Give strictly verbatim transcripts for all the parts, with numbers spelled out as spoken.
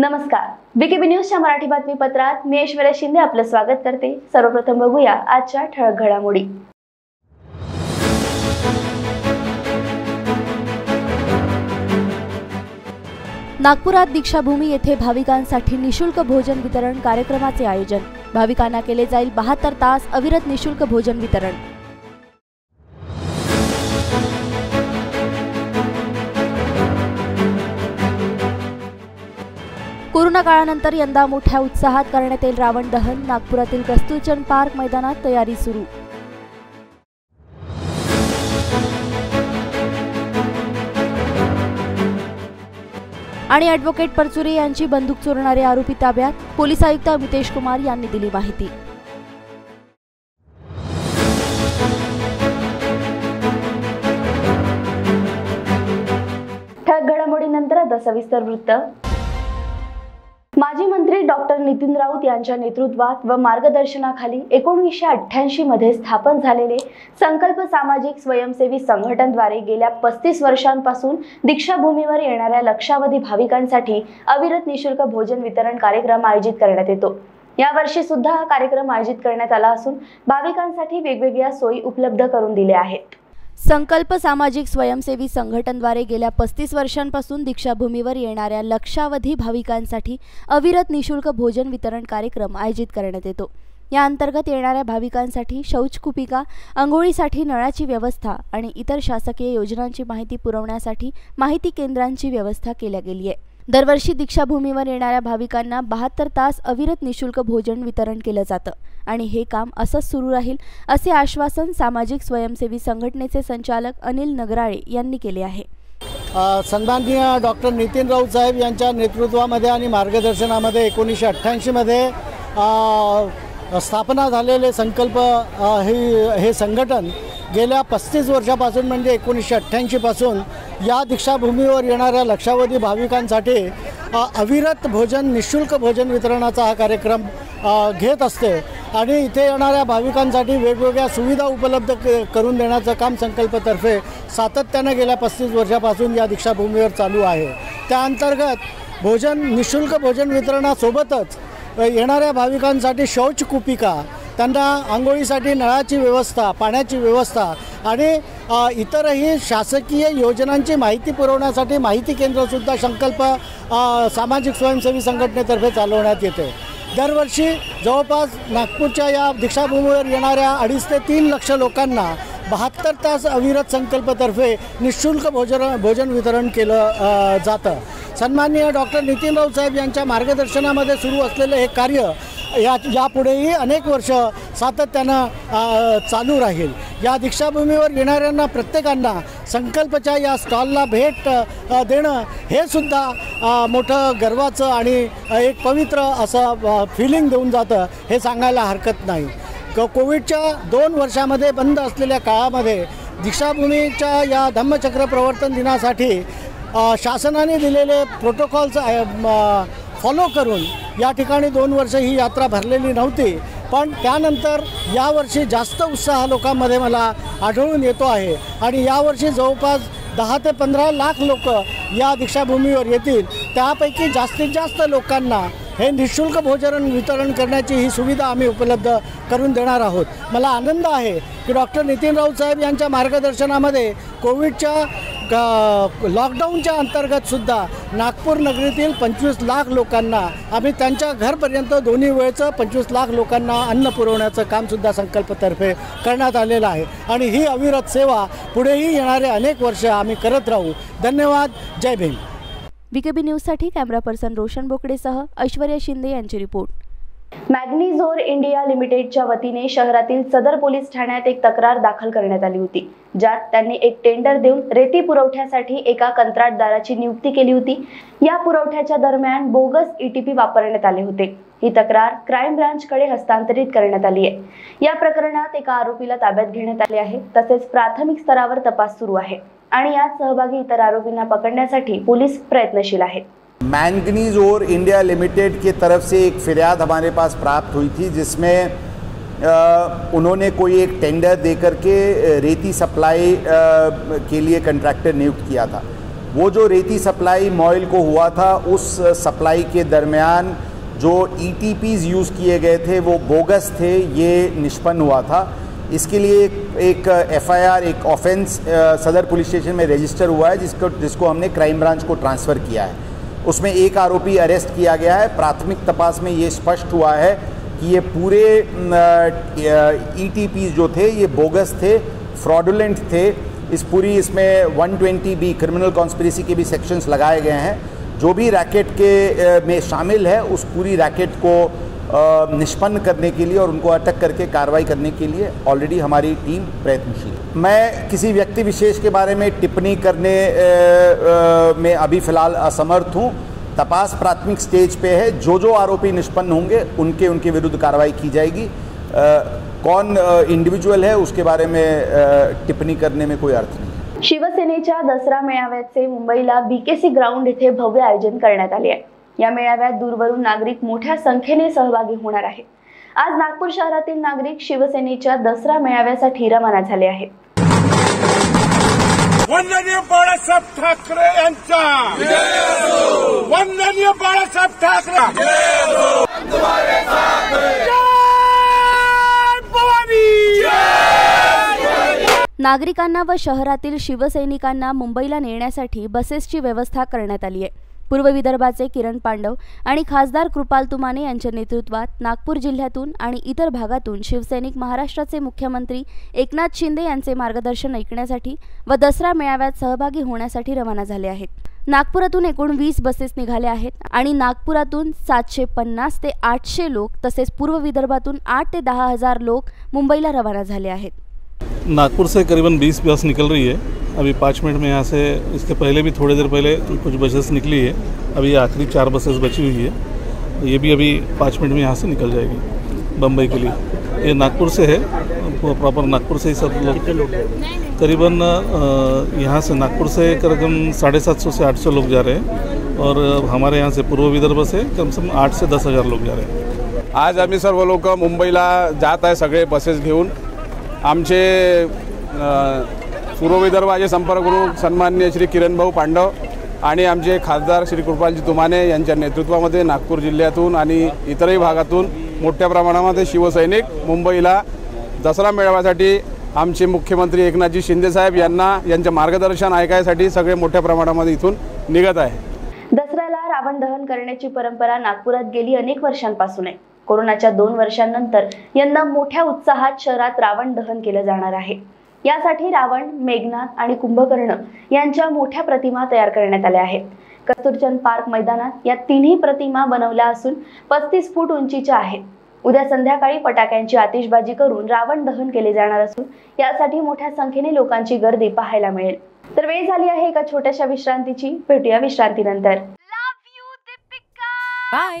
नमस्कार, वीकेबी न्यूजच्या मराठी बातमीपत्रात मी ऐश्वर्या शिंदे आपलं स्वागत करते। सर्वप्रथम बघूया आजच्या ठळक घडामोडी। नागपुरात दीक्षाभूमी येथे भाविकांसाठी निशुल्क भोजन वितरण कार्यक्रमाचे आयोजन। भाविकांना केले जाईल बहात्तर तास अविरत निशुल्क भोजन वितरण। कोरोना काळानंतर यंदा मोठ्या उत्साहात करण्यात येईल रावण दहन। नागपुरातील कस्तुरचंद पार्क मैदानात तयारी सुरू। आणि ॲडव्होकेट परचुरे यांची बंदूक चोरणारे आरोपी ताब्यात, पोलीस आयुक्त अमितेश कुमार यांनी दिली माहिती। ठळक घडामोडीनंतर आता सविस्तर वृत्त। माजी मंत्री डॉक्टर नितीन राऊत यांच्या नेतृत्वात व मार्गदर्शनाखाली एकोणीसशे अठ्ठ्याऐंशी मध्ये स्थापन झालेले संकल्प सामाजिक स्वयंसेवी संघटनद्वारे गेल्या पस्तीस वर्षांपासून दीक्षाभूमीवर येणाऱ्या लक्षावधी भाविकांसाठी अविरत निशुल्क भोजन वितरण कार्यक्रम आयोजित करण्यात येतो। यावर्षी सुद्धा हा कार्यक्रम आयोजित करण्यात आला असून भाविकांसाठी वेगवेगळ्या सोयी उपलब्ध करून दिल्या आहेत। संकल्प सामाजिक स्वयंसेवी संघटनद्वारे गेल्या पस्तीस वर्षांपासून दीक्षाभूमीवर येणाऱ्या लक्षावधी भाविकांसाठी अविरत निशुल्क भोजन वितरण कार्यक्रम आयोजित करण्यात येतो। या अंतर्गत येणाऱ्या भाविकांसाठी शौचकुपिका, अंघोळीसाठी नळाची व्यवस्था आणि इतर शासकीय योजनांची माहिती पुरवण्यासाठी माहिती केंद्रांची व्यवस्था केल्या गेली आहे। दरवर्षी दीक्षाभूमीवर येणाऱ्या भाविकांना बहात्तर तास अविरत निशुल्क भोजन वितरण केलं जातं आणि हे काम असंच सुरू राहील असे आश्वासन सामाजिक स्वयंसेवी संघटनेचे संचालक अनिल नगराळे यांनी केले आहे। सन्माननीय डॉक्टर नितीन राऊत साहेब यांच्या नेतृत्वामध्ये आणि मार्गदर्शनामध्ये एकोणीसशे अठ्ठ्याऐंशीमध्ये स्थापना झालेले संकल्प हे हे संघटन गेल्या पस्तीस वर्षापासून म्हणजे एकोणीसशे अठ्ठ्याऐंशीपासून या दीक्षाभूमीवर येणाऱ्या लक्षावधी भाविकांसाठी अविरत भोजन निशुल्क भोजन वितरणाचा हा कार्यक्रम घेत असते आणि इथे येणाऱ्या भाविकांसाठी वेगवेगळ्या सुविधा उपलब्ध करून देण्याचं काम संकल्पतर्फे सातत्यानं गेल्या पस्तीस वर्षापासून या दीक्षाभूमीवर चालू आहे। त्या अंतर्गत भोजन निशुल्क भोजन वितरणासोबतच येणाऱ्या भाविकांसाठी शौचकुपिका, त्यांना आंघोळीसाठी नळाची व्यवस्था, पाण्याची व्यवस्था आणि इतरही शासकीय योजनांची माहिती पुरवण्यासाठी माहिती केंद्रसुद्धा संकल्प सामाजिक स्वयंसेवी संघटनेतर्फे चालवण्यात येते। दरवर्षी जवळपास नागपूरच्या या दीक्षाभूमीवर येणाऱ्या अडीच ते तीन लक्ष लोकांना बहात्तर तास अविरत संकल्पतर्फे निशुल्क भोजन भोजन वितरण केलं जातं। सन्माननीय डॉक्टर नितीन राऊत साहेब यांच्या मार्गदर्शनामध्ये सुरू असलेलं हे कार्य या यापुढेही अनेक वर्ष सातत्यानं चालू राहील। या दीक्षाभूमीवर येणाऱ्यांना प्रत्येकांना संकल्पच्या या स्टॉलला भेट देणं हे सुद्धा मोठं गर्वाचं आणि एक पवित्र असं फिलिंग देऊन जातं हे सांगायला हरकत नाही। क कोविडच्या दोन वर्षामध्ये बंद असलेल्या काळामध्ये दीक्षाभूमीच्या या धम्मचक्र प्रवर्तन दिनासाठी शासनाने दिलेले प्रोटोकॉल्स फॉलो करून या ठिकाणी दोन वर्ष ही यात्रा भरलेली नव्हती, पण त्यानंतर यावर्षी जास्त उत्साह लोकांमध्ये मला आढळून येतो आहे आणि यावर्षी जवळपास दहा ते पंधरा लाख लोक या दीक्षाभूमीवर येतील। त्यापैकी जास्तीत जास्त लोकांना हे निशुल्क भोजन वितरण करण्याची ही सुविधा आम्ही उपलब्ध करून देणार आहोत। मला आनंद आहे की डॉक्टर नितीन राऊत साहेब यांच्या मार्गदर्शनामध्ये कोविडच्या लॉकडाऊनच्या अंतर्गतसुद्धा नागपूर नगरीतील पंचवीस लाख लोकांना आम्ही त्यांच्या घरपर्यंत दोन्ही वेळचं पंचवीस लाख लोकांना अन्न पुरवण्याचं कामसुद्धा संकल्पतर्फे करण्यात आलेलं आहे आणि ही अविरत सेवा पुढेही येणारे अनेक वर्ष आम्ही करत राहू। धन्यवाद, जय भीम। व्हीकेबी न्यूजसाठी कॅमेरा पर्सन रोशन बोकडेसह ऐश्वर्या शिंदे यांची रिपोर्ट। मॅग्नीज इंडिया लिमिटेडच्या वतीने शहरातील सदर पोलीस ठाण्यात एक तक्रार दाखल करण्यात आली होती, ज्यात त्यांनी एक टेंडर देऊन रेती पुरवठ्यासाठी एका कंत्राटदाराची नियुक्ती केली होती। या पुरवठ्याच्या दरम्यान बोगस ई टी पी वापरण्यात आले होते। ही तक्रार क्राईम ब्रांचकडे हस्तांतरित करण्यात आली आहे। या प्रकरणात एका आरोपीला ताब्यात घेण्यात आले आहे, तसेच प्राथमिक स्तरावर तपास सुरू आहे आणि यात सहभागी इतर आरोपींना पकडण्यासाठी पोलीस प्रयत्नशील आहेत। मैंगनीज ओर इंडिया लिमिटेड की तरफ से एक फिरियाद हमारे पास प्राप्त हुई थी, जिसमें आ, उन्होंने कोई एक टेंडर देकर के रेती सप्लाई आ, के लिए कंट्रैक्टर नियुक्त किया था। वो जो रेती सप्लाई मॉयल को हुआ था उस सप्लाई के दरमियान जो ई टी पीज़ यूज़ किए गए थे वो बोगस थे, ये निष्पन्न हुआ था। इसके लिए एक एफ आई आर एक ऑफेंस सदर पुलिस स्टेशन में रजिस्टर हुआ है, जिसको जिसको हमने क्राइम ब्रांच को ट्रांसफ़र किया है। उसमें एक आरोपी अरेस्ट किया गया है। प्राथमिक तपास में ये स्पष्ट हुआ है कि ये पूरे ई टी पीज़ जो थे ये बोगस थे, फ्रॉडुलेंट थे। इस पूरी इसमें one twenty B criminal conspiracy के भी सेक्शंस लगाए गए हैं। जो भी रैकेट के में शामिल है उस पूरी रैकेट को निष्पन्न करने के लिए और उनको अटक करके कार्रवाई करने के लिए ऑलरेडी हमारी टीम प्रयत्नशील है। मैं किसी व्यक्ति विशेष के बारे में टिप्पणी करने में अभी फ़िलहाल असमर्थ हूँ। तपास प्राथमिक स्टेज पे है। जो जो आरोपी निष्पन्न होंगे उनके उनके विरुद्ध कार्रवाई की जाएगी। आ, कौन इंडिविजुअल है उसके बारे में टिप्पणी करने में कोई अर्थ नहीं। शिवसेनेच्या दसरा मेळाव्याचे मुंबईला बीकेसी ग्राउंड येथे भव्य आयोजन करण्यात आले आहे। या मेळाव्यात दूरवरून नागरिक मोठ्या संख्येने सहभागी होणार आहेत। आज नागपूर शहरातील नागरिक शिवसेनेच्या दसरा मेळाव्यासाठी रवाना झाले आहेत। वंदनीय बाळासाहेब ठाकरे यांचा जय हो। वंदनीय बाळासाहेब ठाकरे जय हो। तुम्हारे साथ है। नागरिकांना व शहरातील शिवसैनिकांना मुंबईला नेण्यासाठी बसेसची व्यवस्था करण्यात आली आहे। पूर्व विदर्भाचे किरण पांडव आणि खासदार कृपाल तुमाने यांच्या नेतृत्वात नागपूर जिल्ह्यातून आणि इतर भागातून शिवसैनिक महाराष्ट्राचे मुख्यमंत्री एकनाथ शिंदे यांचे मार्गदर्शन ऐकण्यासाठी व दसरा मेळाव्यात सहभागी होण्यासाठी रवाना झाले आहेत। नागपुरातून एकूण वीस बसेस निघाल्या आहेत आणि नागपुरातून सातशे पन्नास ते आठशे लोक तसेच पूर्व विदर्भातून आठ ते दहा हज़ार लोग मुंबईला रवाना झाले आहेत। नागपुर से करीबन बीस बस निकल रही है अभी पाँच मिनट में। यहाँ से इसके पहले भी थोड़ी देर पहले कुछ बसेस निकली है। अभी आखिरी चार बसेस बची हुई है, ये भी अभी पाँच मिनट में यहाँ से निकल जाएगी बम्बई के लिए। ये नागपुर से है, प्रॉपर नागपुर से ही सब लोग। करीबन यहाँ से नागपुर से करीबन साढ़े सात सौ से आठ सौ लोग जा रहे हैं और हमारे यहाँ से पूर्व विदर्भ से कम से कम आठ से दस हज़ार लोग जा रहे हैं। आज आम्ही सर्व लोक मुंबईला जात आहे, सगळे बसेस घेऊन। आमचे पूर्व विदर्भाचे संपर्कगुरु सन्माननीय श्री किरणभाऊ पांडव आणि आमचे खासदार श्री कृपालजी तुमाने यांच्या नेतृत्वामध्ये नागपूर जिल्ह्यातून आणि इतरही भागातून मोठ्या प्रमाणामध्ये शिवसैनिक मुंबईला दसरा मेळाव्यासाठी आमचे मुख्यमंत्री एकनाथजी शिंदे साहेब यांना यांचे मार्गदर्शन ऐकण्यासाठी सगळे मोठ्या प्रमाणामध्ये इथून निघत आहे। दसऱ्याला रावण दहन करण्याची परंपरा नागपुरात गेली अनेक वर्षांपासून आहे। कोरोनाच्या दोन वर्षांनंतर यंदा मोठ्या उत्साहात शहरात रावण दहन केले जाणार आहे। यासाठी रावण, मेघनाथ आणि कुंभकर्ण यांच्या मोठ्या प्रतिमा तयार करण्यात आल्या आहेत। कस्तुरचंद पार्क मैदानात या तिन्ही प्रतिमा बनवल्या असून पस्तीस फूट उंचीच्या आहेत। उद्या संध्याकाळी फटाक्यांची आतिषबाजी करून रावण दहन केले जाणार असून यासाठी मोठ्या संख्येने लोकांची गर्दी पाहायला मिळेल। तर वेळ झाली आहे एका छोट्याशा विश्रांतीची, भेटूया विश्रांतीनंतर। बाय।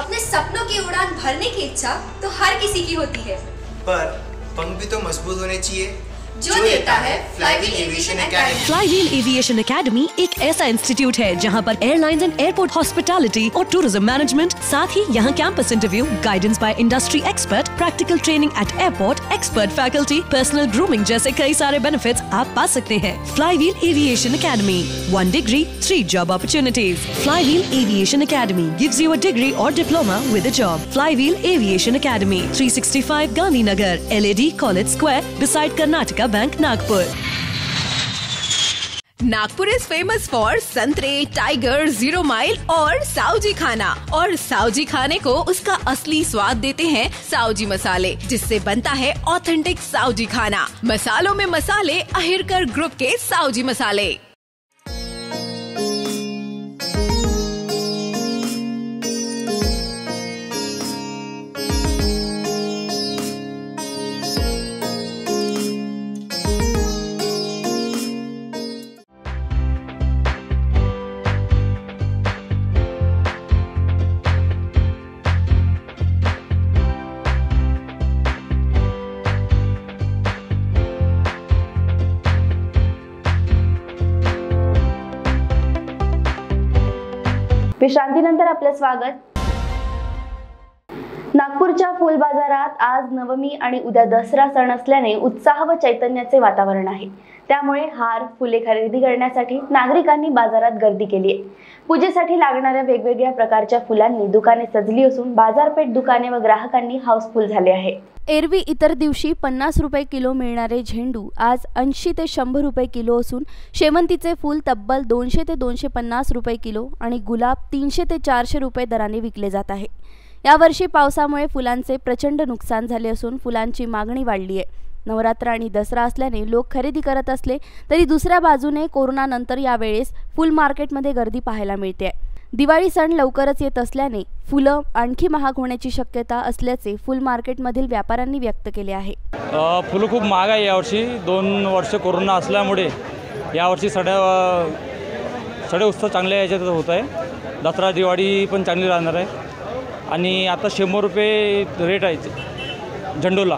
अपने सपनों की उड़ान भरने की इच्छा तो हर किसी की होती है, पर पंख भी तो मजबूत होने चाहिए जो देता है flywheel aviation academy. Flywheel aviation academy एक ऐसा इंस्टीट्यूट है जहां पर एयरलाइंस एंड एयरपोर्ट हॉस्पिटैलिटी और टूरिज्म मैनेजमेंट, साथ ही यहां campus interview, guidance by industry expert, practical training at airport, expert faculty, personal grooming जैसे कई सारे बेनिफिट्स आप पा सकते हैं। Flywheel aviation academy, one degree three job opportunities. Flywheel aviation academy gives you a degree और diploma with a job. Flywheel aviation academy, three sixty five Gandhinagar, LAD college square, decide Karnataka bank, Nagpur. Nagpur is famous for संतरे, tiger, zero mile और सावजी खाना। और सावजी खाने को उसका असली स्वाद देते हैं सावजी मसाले, जिससे बनता है ऑथेंटिक सावजी खाना। मसालों में मसाले अहिरकर ग्रुप के सावजी मसाले। विश्रांतीनंतर आपलं स्वागत। नागपूरच्या फुल बाजारात आज नवमी आणि उद्या दसरा सण असल्याने उत्साह व चैतन्याचे वातावरण आहे। त्यामुळे हार फुले खरेदी करण्यासाठी नागरिकांनी बाजारात गर्दी केली आहे। पूजेसाठी लागणाऱ्या वेगवेगळ्या प्रकारच्या फुलांनी दुकाने सजली असून बाजारपेठ दुकाने व ग्राहकांनी हाऊसफुल झाले आहे। एरवी इतर दिवशी पन्नास रुपये किलो मिळणारे झेंडू आज ऐंशी ते शंभर रुपये किलो असून शेवंतीचे फूल तब्बल दोनशे ते दोनशे पन्नास रुपये किलो आणि गुलाब तीनशे ते चारशे रुपये दराने विकले जात आहे। यावर्षी पावसामुळे फुलांचे प्रचंड नुकसान झाले असून फुलांची मागणी वाढली आहे। नवरात्र आणि दसरा असल्याने लोक खरेदी करत असले तरी दुसऱ्या बाजूने कोरोनानंतर यावेळेस फुल मार्केटमध्ये गर्दी पाहायला मिळते आहे। दिवाळी सण लवकरच येत असल्याने फुलं आणखी महाग होण्याची शक्यता असल्याचे फुल मार्केटमधील व्यापाऱ्यांनी व्यक्त केले आहे। फुलं खूप महाग आहे यावर्षी। दोन वर्ष कोरोना असल्यामुळे यावर्षी सगळ्या सगळे उत्सव चांगले याच्यात होत आहे। दसरा दिवाळी पण चांगली राहणार आहे। आणि आता शंभर रुपये रेट आहे झेंडूला।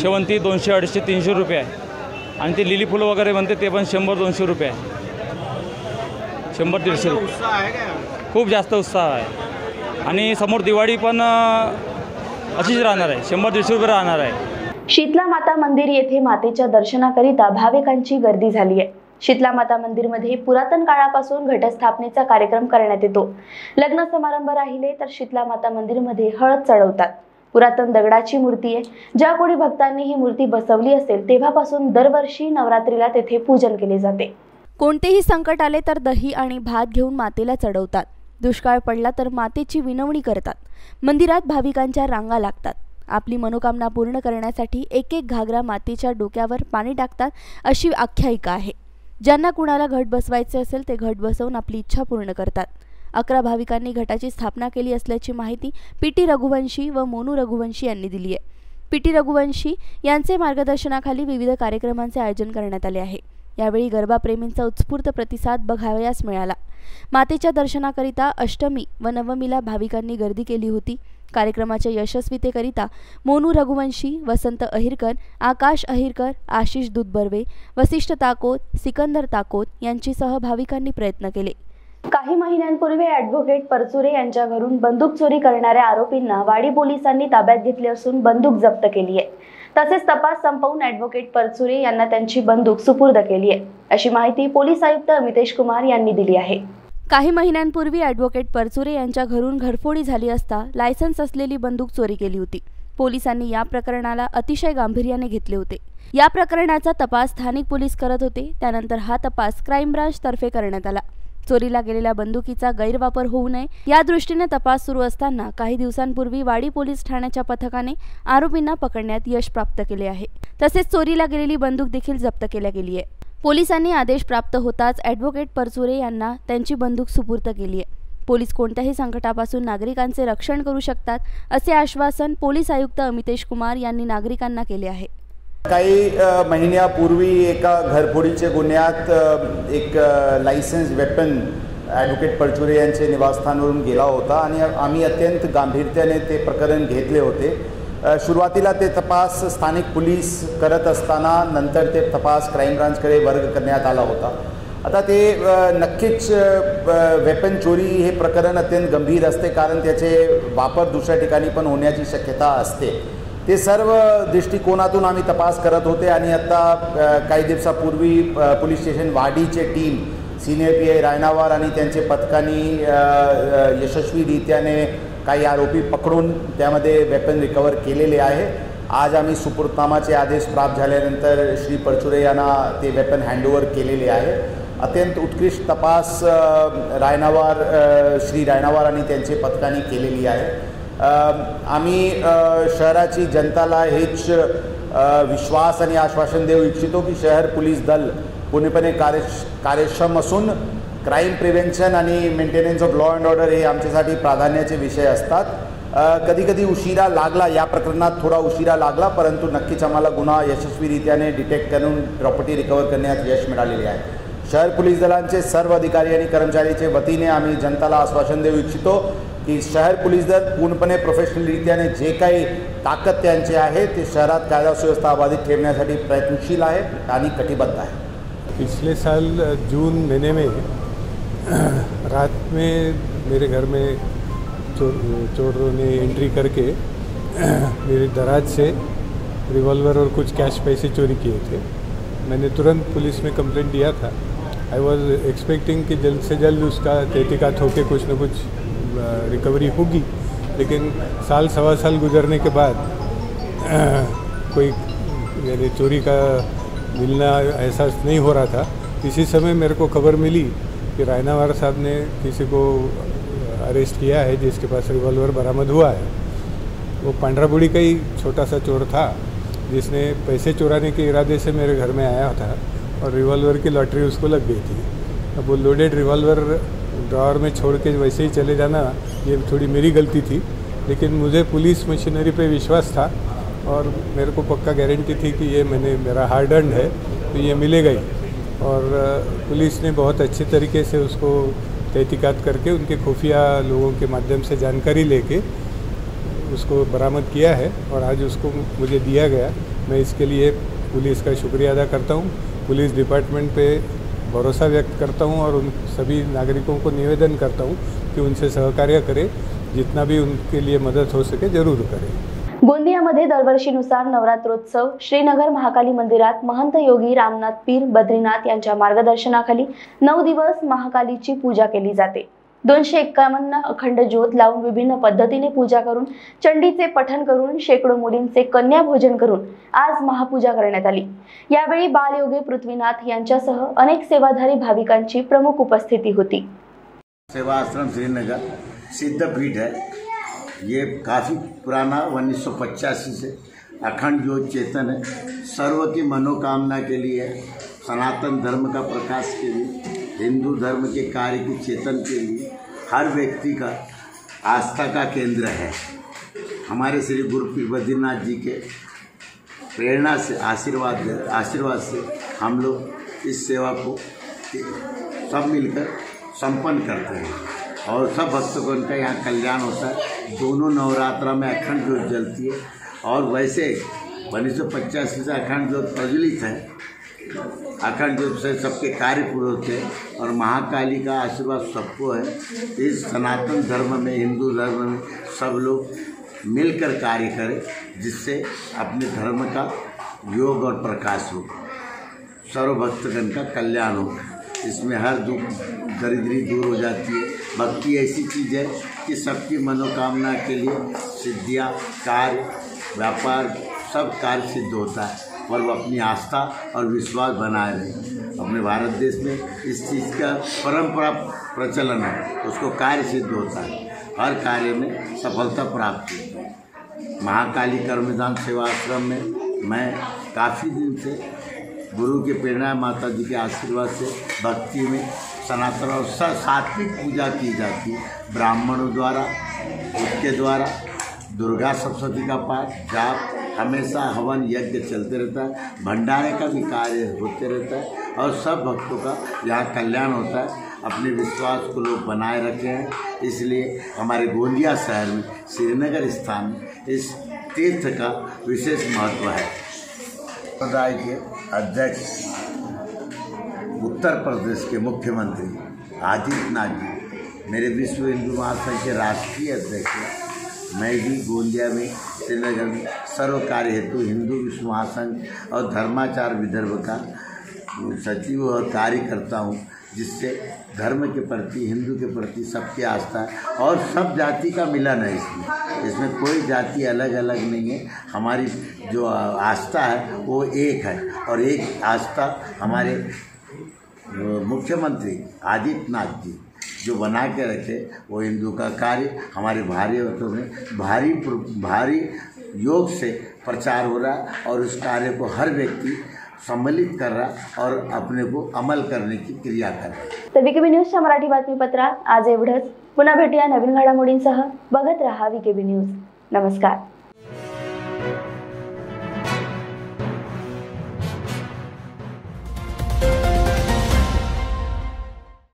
शेवंती दोनशे अडीचशे तीनशे रुपये आहे आणि ते लिली फुलं वगैरे म्हणते ते पण शंभर दोनशे रुपये आहे। शंभर दीडशे रुपये खूप जास्त उत्साह आहे। आणि समोर दिवाळी पण अशीच राहणार आहे, शंभर दीडशे रुपये राहणार आहे। शीतला माता मंदिर येथे मातेच्या दर्शनाकरिता भाविकांची गर्दी झाली आहे। शीतला माता मंदिरमध्ये पुरातन काळापासून घटस्थापनेचा कार्यक्रम करण्यात येतो। लग्न समारंभ राहिले तर शीतला माता मंदिरमध्ये हळद चढवतात। पुरातन दगडाची मूर्ती आहे। ज्या कोणी भक्तांनी ही मूर्ती बसवली असेल तेव्हापासून दरवर्षी नवरात्रीला तेथे पूजन केले जाते। कोणतेही संकट आले तर दही आणि भात घेऊन मातेला चढवतात। दुष्काळ पडला तर मातेची विनवणी करतात। मंदिरात भाविकांच्या रांगा लागतात। आपली मनोकामना पूर्ण करण्यासाठी एक एक घागरा मातेच्या डोक्यावर पाणी टाकतात अशी आख्यायिका आहे। ज्यांना कुणाला घट बसवायचे असेल ते घट बसवून आपली इच्छा पूर्ण करतात। अकरा भाविकांनी घटाची स्थापना केली असल्याची माहिती पीटी रघुवंशी व मोनू रघुवंशी यांनी दिली आहे। पीटी रघुवंशी यांचे मार्गदर्शनाखाली विविध कार्यक्रमांचे आयोजन करण्यात आले आहे। यावेळी गरबाप्रेमींचा उत्स्फूर्त प्रतिसाद बघावयास मिळाला। मातेच्या दर्शनाकरिता अष्टमी व नवमीला भाविकांनी गर्दी केली होती। कार्यक्रमाच्या यशस्वीतेकरिता मोनू रघुवंशी, वसंत अहिरकर, आकाश अहिरकर, आशिष दुधबर्वे, वशिष्ठ ताकोत, सिकंदर ताकोत यांच्यासह भाविकांनी प्रयत्न केले। काही महिन्यांपूर्वी ॲडव्होकेट परचुरे यांच्या घरून बंदूक चोरी करणाऱ्या आरोपींना वाडी पोलिसांनी ताब्यात घेतले असून बंदूक जप्त केली आहे। तसेच तपास संपवून ॲडव्होकेट परचुरे यांना त्यांची बंदूक सुपूर्द केली आहे अशी माहिती पोलीस आयुक्त अमितेश कुमार यांनी दिली आहे। काही महिन्यांपूर्वी ॲडव्होकेट परचुरे यांच्या घरून घरफोडी झाली असता लायसन्स असलेली बंदूक चोरी केली होती। पोलिसांनी या प्रकरणाला अतिशय गांभीर्याने घेतले होते। या प्रकरणाचा तपास स्थानिक पोलीस करत होते। त्यानंतर हा तपास क्राईम ब्रांचतर्फे करण्यात आला। चोरीला गेलेल्या बंदुकीचा गैरवापर होऊ नये या दृष्टीने तपास सुरू असताना काही दिवसांपूर्वी वाडी पोलीस ठाण्याच्या पथकाने आरोपींना पकडण्यात यश प्राप्त केले आहे। तसेच चोरीला गेलेली बंदूक देखील जप्त केल्या गेली आहे। पोलिसांनी आदेश प्राप्त होताच ॲडव्होकेट परचुरे यांना त्यांची बंदूक सुपूर्द केली आहे। पोलीस कोणत्याही संकटापासून नागरिकांचे रक्षण करू शकतात असे आश्वासन पोलीस आयुक्त अमितेश कुमार यांनी नागरिकांना केले आहे। काही महिन्यापूर्वी एका घरफोडीच्या गुन्ह्यात एक लायसन्स वेपन ॲडव्होकेट परचुरे यांचे निवासस्थानावरून गेला होता आणि आम्ही अत्यंत गांभीर्याने ते प्रकरण घेतले होते। सुरुवातीला ते तपास स्थानिक पोलीस करत असताना नंतर ते तपास क्राईम ब्रांचकडे वर्ग करण्यात आला होता। आता ते नक्कीच वेपन चोरी हे प्रकरण अत्यंत गंभीर असते कारण त्याचे वापर दुसऱ्या ठिकाणी पण होण्याची शक्यता असते। ते सर्व दृष्टिकोनातून आम्ही तपास करत होते आणि आता काही दिवसापूर्वी पोलीस स्टेशन वाडीचे टीम सिनियर पी आय रायनावर आणि त्यांचे पथकांनी यशस्वीरित्याने काही आरोपी पकडून त्यामध्ये वेपन रिकवर केलेले आहे। आज आम्ही सुपूर्दनामाचे आदेश प्राप्त झाल्यानंतर श्री परचुरे यांना ते वेपन हँडओव्हर केलेले आहे। अत्यंत उत्कृष्ट तपास रायनावर श्री रायनावर आणि त्यांचे पथकाने केलेली आहे। आम्ही शहराची जनताला हेच विश्वास आणि आश्वासन देऊ इच्छितो की शहर पोलीस दल पूर्णपणे कार्य कार्यक्षम असून क्राईम प्रिव्हेन्शन आणि maintenance of law and order हे आमच्यासाठी प्राधान्याचे विषय असतात। कधी कधी उशिरा लागला या प्रकरणात थोडा उशिरा लागला परंतु नक्कीच आम्हाला गुन्हा यशस्वीरित्याने डिटेक्ट करून प्रॉपर्टी रिकवर करण्यात यश मिळालेले आहे। शहर पोलीस दलांचे सर्व अधिकारी आणि कर्मचारीचे वतीने आम्ही जनताला आश्वासन देऊ इच्छितो की शहर पोलीस दल पूर्णपणे प्रोफेशनलरित्याने जे काही ताकद त्यांचे आहे ते शहरात कायदा सुव्यवस्था अबाधित ठेवण्यासाठी प्रयत्नशील आहे आणि कटिबद्ध आहे। पिछले साल जून महीने में रात में मेरे घर में चोर चोरों ने एंट्री करके मेरे दराज से रिवॉल्वर और कुछ कैश पैसे चोरी किए थे। मैंने तुरंत पुलिस में कंप्लेंट दिया था। आई वॉज एक्सपेक्टिंग कि जल्द से जल्द उसका तहकीकात होके कुछ न कुछ रिकवरी होगी, लेकिन साल सवा साल गुजरने के बाद आ, कोई यानी चोरी का मिलना एहसास नहीं हो रहा था। इसी समय मेरे को खबर मिली कि रायनावार साहब ने किसी को अरेस्ट किया है जिसके पास रिवॉल्वर बरामद हुआ है। वो पांड्राबुड़ी का ही छोटा सा चोर था जिसने पैसे चुराने के इरादे से मेरे घर में आया था और रिवॉल्वर की लॉटरी उसको लग गई थी। अब वो लोडेड रिवॉल्वर ड्रॉअर में छोड़ के वैसे ही चले जाना ये थोड़ी मेरी गलती थी, लेकिन मुझे पुलिस मशीनरी पे विश्वास था और मेरे को पक्का गारंटी थी कि ये मैंने मेरा हार्ड अर्न है तो ये मिलेगा ही। और पुलिस ने बहुत अच्छे तरीके से उसको तहकीकात करके उनके खुफिया लोगों के माध्यम से जानकारी लेके उसको बरामद किया है और आज उसको मुझे दिया गया। मैं इसके लिए पुलिस का शुक्रिया अदा करता हूँ, पुलिस डिपार्टमेंट पे भरोसा व्यक्त करता हूँ और उन सभी नागरिकों को निवेदन करता हूँ कि उनसे सहकार्य करें, जितना भी उनके लिए मदद हो सके जरूर करें। गोंदियामध्ये दरवर्षीनुसार नवरात्रोत्सव श्रीनगर महाकाली मंदिरात महंत योगी रामनाथ पीर बद्रीनाथ यांच्या मार्गदर्शनाखाली नऊ दिवस महाकालीची पूजा केली जाते। दोनशे एक्कावन्न अखंड ज्योत लावून विभिन्न पद्धतीने पूजा करून चंडीचे पठण करून शेकडो मुलींचे कन्या भोजन करून आज महापूजा करण्यात आली। यावेळी बालयोगी पृथ्वीनाथ यांच्यासह अनेक सेवाधारी भाविकांची प्रमुख उपस्थिती होती। सेवा आश्रम श्रीनगर सिद्धपीठ है, ये काफ़ी पुराना उन्नीस सौ पचासी से अखंड ज्योत चेतन है, सर्व की मनोकामना के लिए, सनातन धर्म का प्रकाश के लिए, हिंदू धर्म के कार्य की चेतन के लिए हर व्यक्ति का आस्था का केंद्र है। हमारे श्री गुरु बद्रीनाथ जी के प्रेरणा से आशीर्वाद आशीर्वाद से हम लोग इस सेवा को सब मिलकर संपन्न करते हैं और सब भक्तगण का यहाँ कल्याण होता है। दोनों नवरात्रा में अखंड ज्योत जलती है और वैसे उन्नीस सौ पचासी से अखंड ज्योत प्रज्वलित है। अखंड रूप से सबके कार्य पूरे होते हैं और महाकाली का आशीर्वाद सबको है। इस सनातन धर्म में, हिंदू धर्म में सब लोग मिलकर कार्य करें जिससे अपने धर्म का योग और प्रकाश हो, सर्व भक्तगण का कल्याण हो, इसमें हर दुख दरिद्री दूर हो जाती है। भक्ति ऐसी चीज़ है कि सबकी मनोकामना के लिए सिद्धियाँ, कार्य, व्यापार, सब कार्य सिद्ध होता है और वो अपनी आस्था और विश्वास बनाए रहे। अपने भारत देश में इस चीज़ का परंपरा प्रचलन है, उसको कार्य सिद्ध होता है, हर कार्य में सफलता प्राप्त होती है। महाकाली कर्मदान सेवाश्रम में मैं काफ़ी दिन से गुरु के प्रेरणा माता जी के आशीर्वाद से भक्ति में सनातन और सात्विक पूजा की जाती है, ब्राह्मणों द्वारा, उसके द्वारा दुर्गा सप्तशती का पाठ, जाप, हमेशा हवन यज्ञ चलते रहता है, भंडारे का भी कार्य होते रहता है और सब भक्तों का यहाँ कल्याण होता है। अपने विश्वास को लोग बनाए रखे हैं, इसलिए हमारे गोंदिया शहर में श्रीनगर स्थान में इस तीर्थ का विशेष महत्व है। समुदाय के अध्यक्ष उत्तर प्रदेश के मुख्यमंत्री आदित्यनाथ जी मेरे विश्व हिंदू महासंघ के राष्ट्रीय अध्यक्ष हैं। मैं भी गोंदिया में, श्रीनगर में सर्व कार्य हेतु हिंदू विश्व महासंघ और धर्माचार विदर्भ का सचिव और कार्य करता हूँ, जिससे धर्म के प्रति, हिंदू के प्रति सबकी आस्था है और सब जाति का मिलन है। इसमें इसमें कोई जाति अलग अलग नहीं है, हमारी जो आस्था है वो एक है और एक आस्था हमारे मुख्यमंत्री आदित्यनाथ जी जो बना के रखे, वो हिंदू का कार्य हमारे भारतीयों में भारी भारी योग से प्रचार हो रहा है और उस कार्य को हर व्यक्ति सम्मिलित कर रहा और अपने को अमल करने की क्रिया कर रहा। तर वीकेबी न्यूजच्या मराठी बातमीपत्रात आज एवढंच। पुन्हा भेटूया नवीन घडामोडींसह। बघत रहा वीकेबी न्यूज। नमस्कार।